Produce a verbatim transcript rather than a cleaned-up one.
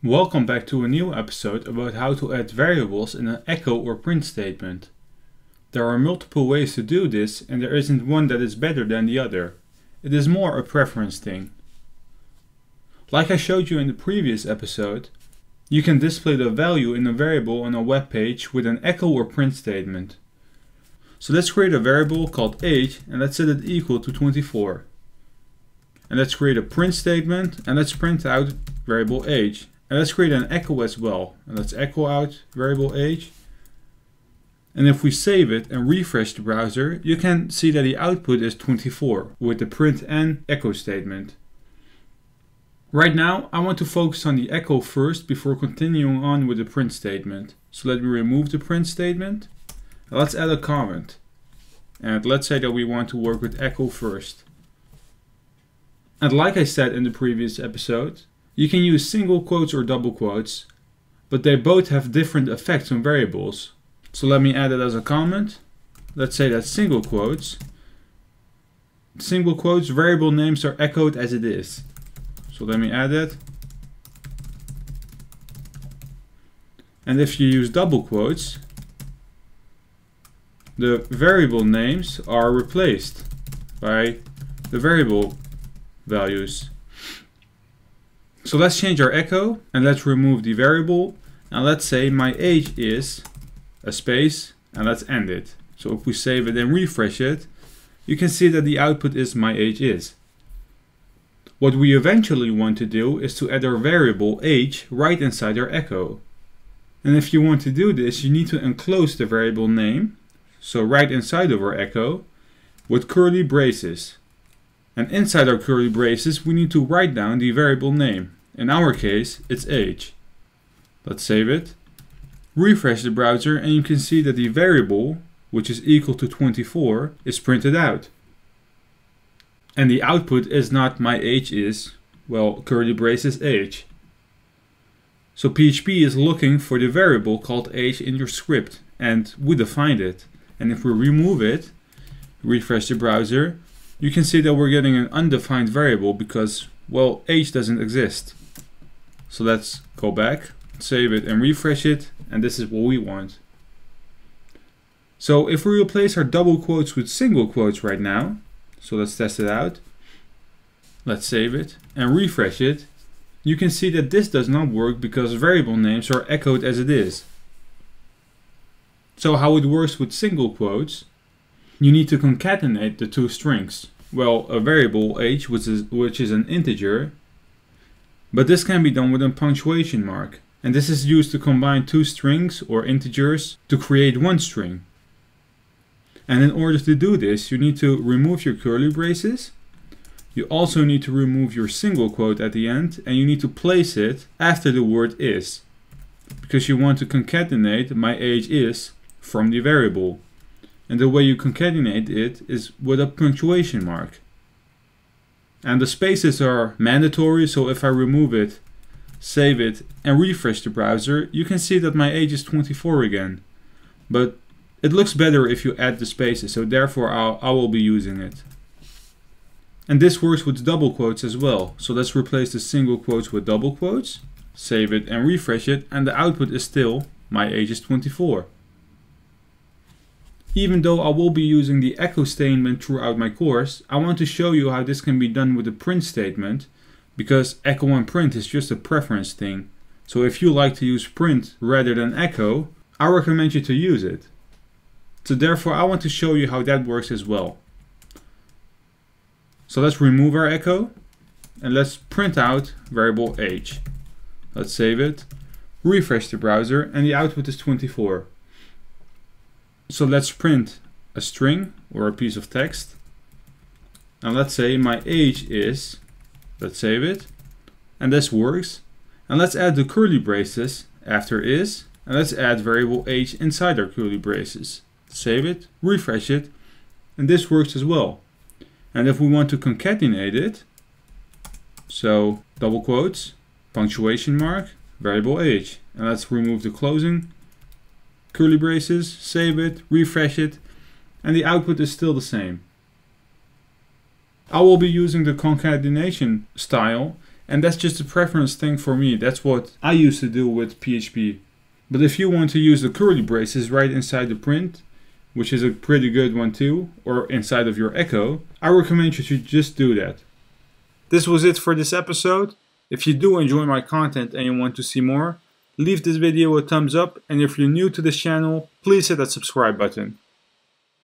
Welcome back to a new episode about how to add variables in an echo or print statement. There are multiple ways to do this, and there isn't one that is better than the other. It is more a preference thing. Like I showed you in the previous episode, you can display the value in a variable on a web page with an echo or print statement. So let's create a variable called age, and let's set it equal to twenty-four. And let's create a print statement, and let's print out variable age. And let's create an echo as well, and let's echo out variable age. And if we save it and refresh the browser, you can see that the output is twenty-four with the print and echo statement. Right now, I want to focus on the echo first before continuing on with the print statement. So let me remove the print statement. Let's add a comment. And let's say that we want to work with echo first. And like I said in the previous episode, you can use single quotes or double quotes, but they both have different effects on variables. So let me add it as a comment. Let's say that single quotes. Single quotes, variable names are echoed as it is. So let me add it. And if you use double quotes, the variable names are replaced by the variable values. So let's change our echo, and let's remove the variable, and let's say my age is a space, and let's end it. So if we save it and refresh it, you can see that the output is my age is. What we eventually want to do is to add our variable age right inside our echo. And if you want to do this, you need to enclose the variable name, so right inside of our echo, with curly braces. And inside our curly braces, we need to write down the variable name. In our case, it's age. Let's save it, refresh the browser, and you can see that the variable, which is equal to twenty-four, is printed out. And the output is not my age is, well, curly braces age. So P H P is looking for the variable called age in your script, and we defined it. And if we remove it, refresh the browser, you can see that we're getting an undefined variable because, well, age doesn't exist. So let's go back, save it and refresh it, and this is what we want. So if we replace our double quotes with single quotes right now, so let's test it out, let's save it and refresh it, you can see that this does not work because variable names are echoed as it is. So how it works with single quotes, you need to concatenate the two strings. Well, a variable age, which is, which is an integer, but this can be done with a punctuation mark. And this is used to combine two strings or integers to create one string. And in order to do this, you need to remove your curly braces. You also need to remove your single quote at the end, and you need to place it after the word is, because you want to concatenate my age is from the variable. And the way you concatenate it is with a punctuation mark. And the spaces are mandatory, so if I remove it, save it, and refresh the browser, you can see that my age is twenty-four again. But it looks better if you add the spaces, so therefore I'll, I will be using it. And this works with double quotes as well. So let's replace the single quotes with double quotes, save it and refresh it, and the output is still my age is twenty-four. Even though I will be using the echo statement throughout my course, I want to show you how this can be done with the print statement, because echo and print is just a preference thing. So if you like to use print rather than echo, I recommend you to use it. So therefore, I want to show you how that works as well. So let's remove our echo, and let's print out variable age. Let's save it, refresh the browser, and the output is twenty-four. So let's print a string or a piece of text, and let's say my age is, let's save it, and this works, and let's add the curly braces after is, and let's add variable age inside our curly braces, save it, refresh it, and this works as well. And if we want to concatenate it, so double quotes, punctuation mark, variable age, and let's remove the closing curly braces, save it, refresh it, and the output is still the same. I will be using the concatenation style And that's just a preference thing for me. That's what I used to do with P H P. But if you want to use the curly braces right inside the print, which is a pretty good one too, or inside of your echo, I recommend you to just do that. This was it for this episode. If you do enjoy my content and you want to see more, leave this video a thumbs up, and if you're new to this channel, please hit that subscribe button.